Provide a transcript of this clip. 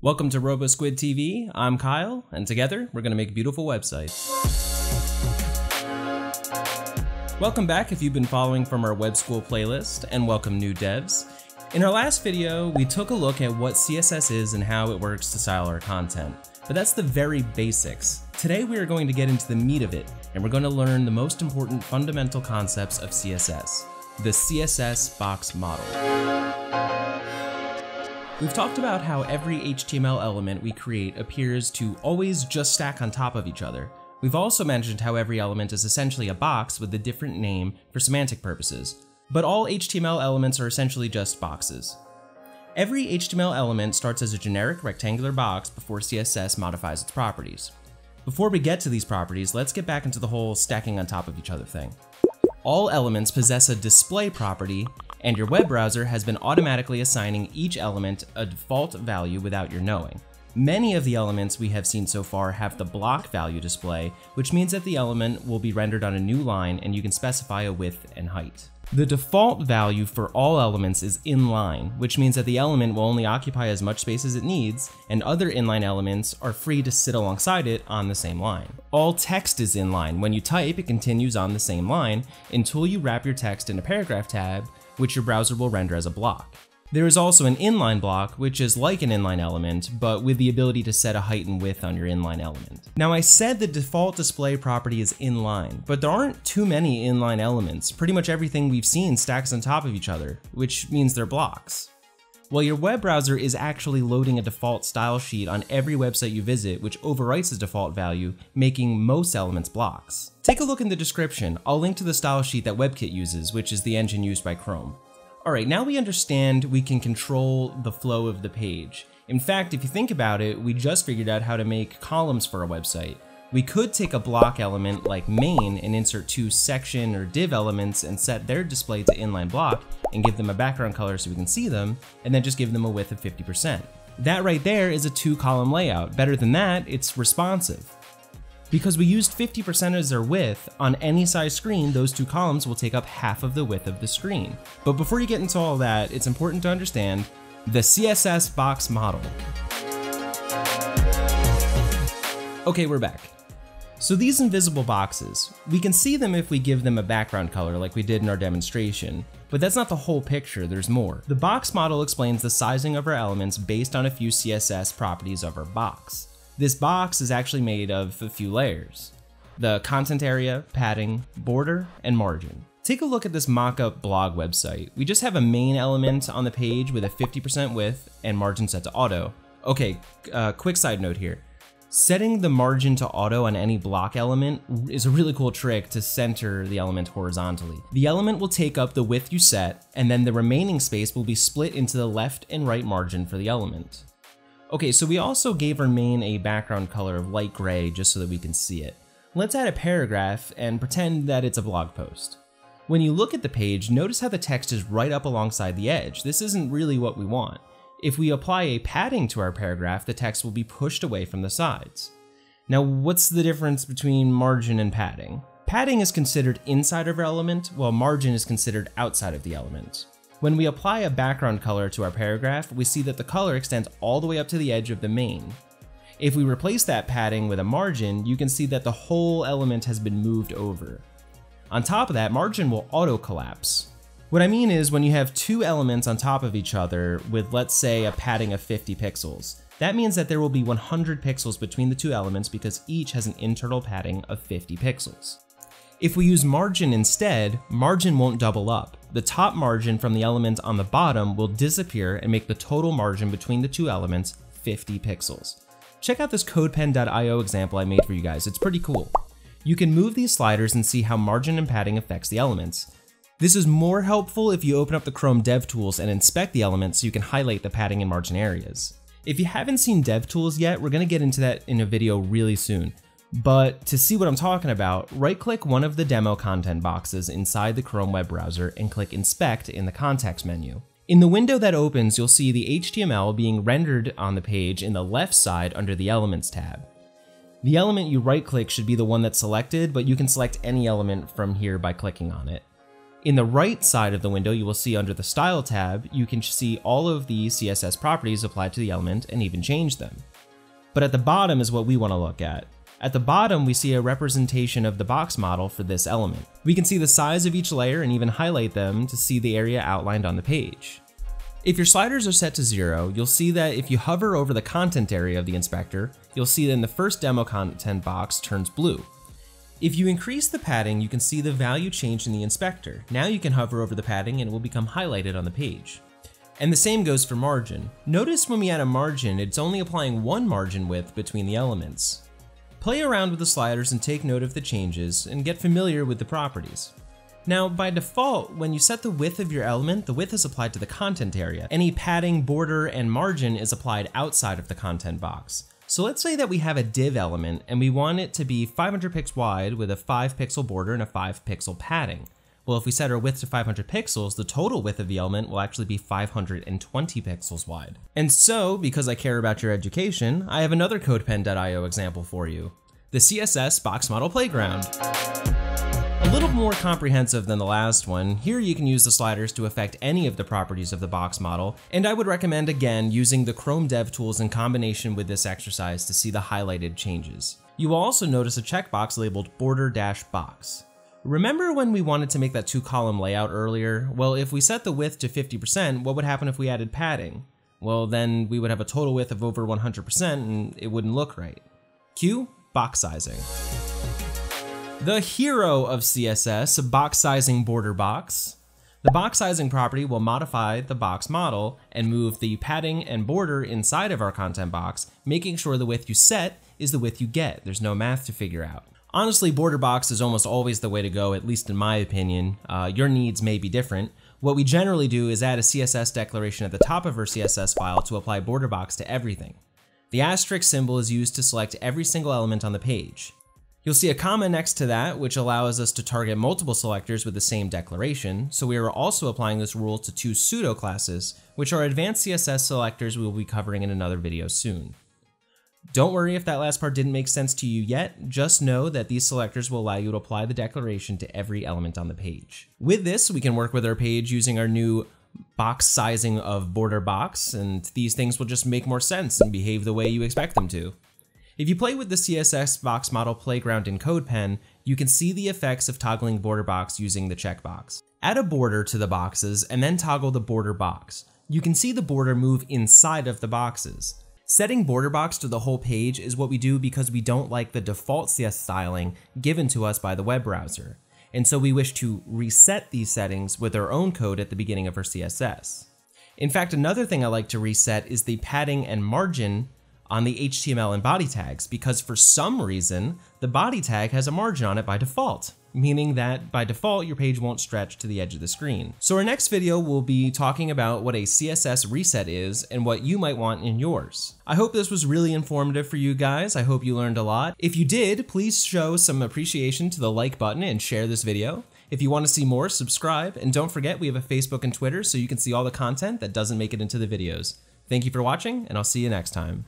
Welcome to RoboSquid TV. I'm Kyle, and together we're going to make beautiful websites. Welcome back if you've been following from our web school playlist, and welcome new devs. In our last video, we took a look at what CSS is and how it works to style our content, but that's the very basics. Today we are going to get into the meat of it, and we're going to learn the most important fundamental concepts of CSS, the CSS box model. We've talked about how every HTML element we create appears to always just stack on top of each other. We've also mentioned how every element is essentially a box with a different name for semantic purposes, but all HTML elements are essentially just boxes. Every HTML element starts as a generic rectangular box before CSS modifies its properties. Before we get to these properties, let's get back into the whole stacking on top of each other thing. All elements possess a display property, and your web browser has been automatically assigning each element a default value without your knowing. Many of the elements we have seen so far have the block value display, which means that the element will be rendered on a new line and you can specify a width and height. The default value for all elements is inline, which means that the element will only occupy as much space as it needs, and other inline elements are free to sit alongside it on the same line. All text is inline. When you type, it continues on the same line until you wrap your text in a paragraph tab, which your browser will render as a block. There is also an inline block, which is like an inline element, but with the ability to set a height and width on your inline element. Now, I said the default display property is inline, but there aren't too many inline elements. Pretty much everything we've seen stacks on top of each other, which means they're blocks. Well, your web browser is actually loading a default style sheet on every website you visit, which overwrites the default value, making most elements blocks. Take a look in the description. I'll link to the style sheet that WebKit uses, which is the engine used by Chrome. All right, now we understand we can control the flow of the page. In fact, if you think about it, we just figured out how to make columns for a website. We could take a block element like main and insert two section or div elements and set their display to inline block and give them a background color so we can see them, and then just give them a width of 50%. That right there is a two-column layout. Better than that, it's responsive. Because we used 50% as our width, on any size screen, those two columns will take up half of the width of the screen. But before you get into all that, it's important to understand the CSS box model. Okay, we're back. So these invisible boxes, we can see them if we give them a background color like we did in our demonstration, but that's not the whole picture, there's more. The box model explains the sizing of our elements based on a few CSS properties of our box. This box is actually made of a few layers: the content area, padding, border, and margin. Take a look at this mock-up blog website. We just have a main element on the page with a 50% width and margin set to auto. Okay, quick side note here. Setting the margin to auto on any block element is a really cool trick to center the element horizontally. The element will take up the width you set, and then the remaining space will be split into the left and right margin for the element. Okay, so we also gave our main a background color of light gray just so that we can see it. Let's add a paragraph and pretend that it's a blog post. When you look at the page, notice how the text is right up alongside the edge. This isn't really what we want. If we apply a padding to our paragraph, the text will be pushed away from the sides. Now, what's the difference between margin and padding? Padding is considered inside of our element, while margin is considered outside of the element. When we apply a background color to our paragraph, we see that the color extends all the way up to the edge of the main. If we replace that padding with a margin, you can see that the whole element has been moved over. On top of that, margin will auto-collapse. What I mean is when you have two elements on top of each other with, let's say, a padding of 50 pixels, that means that there will be 100 pixels between the two elements because each has an internal padding of 50 pixels. If we use margin instead, margin won't double up. The top margin from the element on the bottom will disappear and make the total margin between the two elements 50 pixels. Check out this codepen.io example I made for you guys, it's pretty cool. You can move these sliders and see how margin and padding affects the elements. This is more helpful if you open up the Chrome DevTools and inspect the elements so you can highlight the padding and margin areas. If you haven't seen DevTools yet, we're going to get into that in a video really soon. But to see what I'm talking about, right-click one of the demo content boxes inside the Chrome web browser and click Inspect in the context menu. In the window that opens, you'll see the HTML being rendered on the page in the left side under the Elements tab. The element you right-click should be the one that's selected, but you can select any element from here by clicking on it. In the right side of the window, you will see under the Style tab, you can see all of the CSS properties applied to the element and even change them. But at the bottom is what we want to look at. At the bottom, we see a representation of the box model for this element. We can see the size of each layer and even highlight them to see the area outlined on the page. If your sliders are set to 0, you'll see that if you hover over the content area of the inspector, you'll see that in the first demo content box turns blue. If you increase the padding, you can see the value change in the inspector. Now you can hover over the padding and it will become highlighted on the page. And the same goes for margin. Notice when we add a margin, it's only applying one margin width between the elements. Play around with the sliders and take note of the changes and get familiar with the properties. Now, by default, when you set the width of your element, the width is applied to the content area. Any padding, border, and margin is applied outside of the content box. So let's say that we have a div element and we want it to be 500 pixels wide with a 5-pixel border and a 5-pixel padding. Well, if we set our width to 500 pixels, the total width of the element will actually be 520 pixels wide. And so, because I care about your education, I have another CodePen.io example for you. The CSS Box Model Playground. A little more comprehensive than the last one, here you can use the sliders to affect any of the properties of the box model, and I would recommend again using the Chrome DevTools in combination with this exercise to see the highlighted changes. You will also notice a checkbox labeled border-box. Remember when we wanted to make that 2-column layout earlier? Well, if we set the width to 50%, what would happen if we added padding? Well, then we would have a total width of over 100% and it wouldn't look right. Cue box sizing. The hero of CSS, box-sizing border-box. The box-sizing property will modify the box model and move the padding and border inside of our content box, making sure the width you set is the width you get. There's no math to figure out. Honestly, border-box is almost always the way to go, at least in my opinion. Your needs may be different. What we generally do is add a CSS declaration at the top of our CSS file to apply border-box to everything. The asterisk symbol is used to select every single element on the page. You'll see a comma next to that, which allows us to target multiple selectors with the same declaration, so we are also applying this rule to 2 pseudo-classes, which are advanced CSS selectors we will be covering in another video soon. Don't worry if that last part didn't make sense to you yet, just know that these selectors will allow you to apply the declaration to every element on the page. With this, we can work with our page using our new box sizing of border box, and these things will just make more sense and behave the way you expect them to. If you play with the CSS box model playground in CodePen, you can see the effects of toggling border box using the checkbox. Add a border to the boxes and then toggle the border box. You can see the border move inside of the boxes. Setting border box to the whole page is what we do because we don't like the default CSS styling given to us by the web browser. And so we wish to reset these settings with our own code at the beginning of our CSS. In fact, another thing I like to reset is the padding and margin on the HTML and body tags, because for some reason, the body tag has a margin on it by default, meaning that by default, your page won't stretch to the edge of the screen. So our next video will be talking about what a CSS reset is and what you might want in yours. I hope this was really informative for you guys. I hope you learned a lot. If you did, please show some appreciation to the like button and share this video. If you want to see more, subscribe, and don't forget we have a Facebook and Twitter so you can see all the content that doesn't make it into the videos. Thank you for watching, and I'll see you next time.